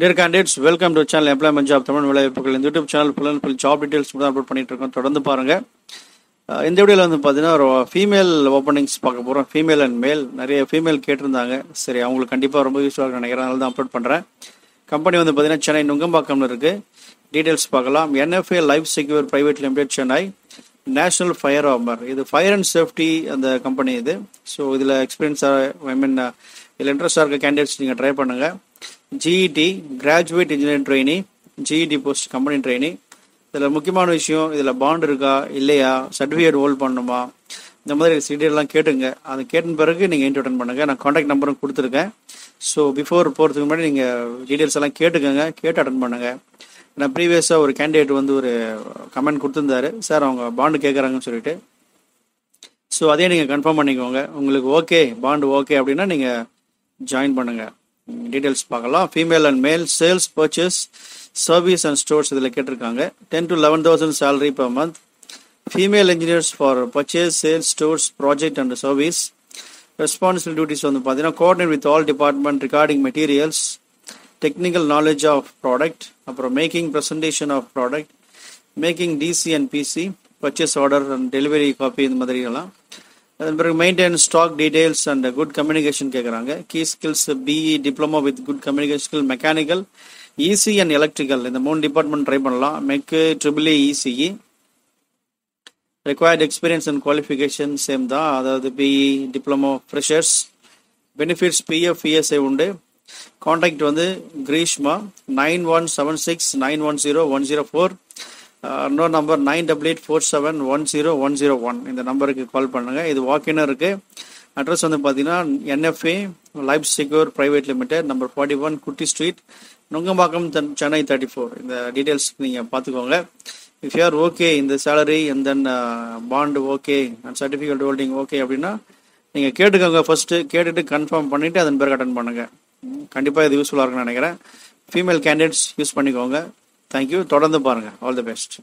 Dear candidates, welcome to channel Employment Job Tamil Velaiyappugal. In YouTube channel full job details put upload பண்ணிட்டு இருக்கோம். தொடர்ந்து பாருங்க. இந்த வீடியோல வந்து பாத்தீங்கன்னா ஒரு ஃபீமேல் ஓபனிங்ஸ் பார்க்க போறோம். ஃபீமேல் அண்ட் மேல் நிறைய ஃபீமேல் கேட்டிருந்தாங்க. சரி அவங்களுக்கு கண்டிப்பா ரொம்ப யூஸ்ஃபுல்லா நினைக்கிறேன். அதனால தான் அப்லோட் பண்றேன். கம்பெனி வந்து பாத்தீங்கன்னா சென்னை நுங்கம்பாக்கம்ல இருக்கு. டீடைல்ஸ் பார்க்கலாம். NFA Life Secure Private Limited Chennai. National Fire Armour. இது Fire and Safety அந்த கம்பெனி இது. ஸோ இதில் எக்ஸ்பீரியன்ஸ் இதில் இன்ட்ரெஸ்டாக இருக்க கேண்டிடேட்ஸ் நீங்கள் ட்ரை பண்ணுங்க. GET graduate engineering trainee, GET post company trainee. இதில் முக்கியமான விஷயம், இதில் பாண்ட் இருக்கா இல்லையா, சர்டிஃபிகேட் ஹோல்ட் பண்ணணுமா, இந்த மாதிரி சீடியெல்லாம் கேட்டுங்க. அது கேட்டின பிறகு நீங்கள் இன்டர்வியூ அட்டன் பண்ணுங்கள். நான் காண்டாக்ட் நம்பரும் கொடுத்துருக்கேன். ஸோ பிஃபோர் போகிறதுக்கு முன்னாடி நீங்கள் டீடைல்ஸ் எல்லாம் கேட்டுக்கோங்க, கேட்டு அட்டன் பண்ணுங்கள். நான் ப்ரீவியஸாக ஒரு கேண்டிடேட் வந்து ஒரு கமெண்ட் கொடுத்துருந்தாரு, சார் அவங்க பாண்டு கேட்குறாங்கன்னு சொல்லிட்டு. ஸோ அதே நீங்கள் கன்ஃபார்ம் பண்ணிக்கோங்க. உங்களுக்கு ஓகே பாண்டு ஓகே அப்படின்னா நீங்கள் ஜாயின் பண்ணுங்கள். டீட்டெயில்ஸ் பார்க்கலாம். Female and male, sales, purchase, service and stores இதில் கேட்டிருக்காங்க. 10 to 11,000 salary per month. Female engineers for purchase, sales, stores, project and service. Responsible duties வந்து பார்த்தீங்கன்னா coordinate with all department regarding materials, technical knowledge of product, making presentation of product, making DC and PC, purchase order and delivery copy in Madhuriyala. Maintain stock details and good communication kekaranga. Key skills, BE diploma with good communication skill, mechanical, ECE and electrical. In the moon department try pannalam. Make EEE, ECE. Required experience and qualification same da. Other BE diploma freshers. Benefits PF, ESI unde. Contact வந்து Greeshma 9176910104, இன்னொரு number 9884710101. இந்த நம்பருக்கு கால் பண்ணுங்க. இது வாக்கின் இருக்கு. Address வந்து பார்த்தீங்கன்னா NFA Life Secure Private Limited, number 41 குட்டி ஸ்ட்ரீட், நுங்கம்பாக்கம், சென்னை 34. இந்த டீடைல்ஸ் நீங்கள் பார்த்துக்கோங்க. இஃப் யூஆர் ஓகே இந்த salary and then bond okay and certificate holding okay அப்படின்னா நீங்கள் கேட்டுக்கோங்க. ஃபர்ஸ்ட்டு கேட்டுட்டு கன்ஃபார்ம் பண்ணிவிட்டு அதன் பிறகு அட்டன் பண்ணுங்கள். கண்டிப்பாக இது யூஸ்ஃபுல்லாக இருக்குன்னு நினைக்கிறேன். ஃபீமேல் கேண்டிடேட்ஸ் யூஸ் பண்ணிக்கோங்க. தேங்க்யூ. தொடர்ந்து பாருங்கள். All the best.